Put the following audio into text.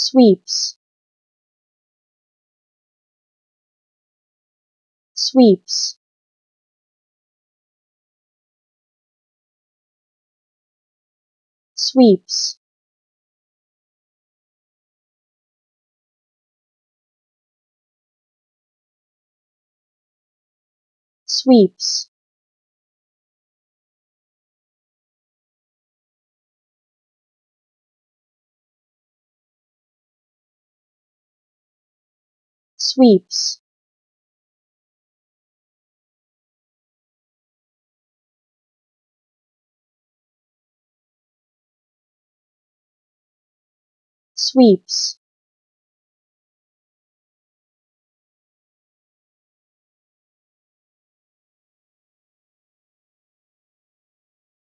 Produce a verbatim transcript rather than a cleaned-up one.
sweeps, sweeps, sweeps, sweeps, sweeps, sweeps,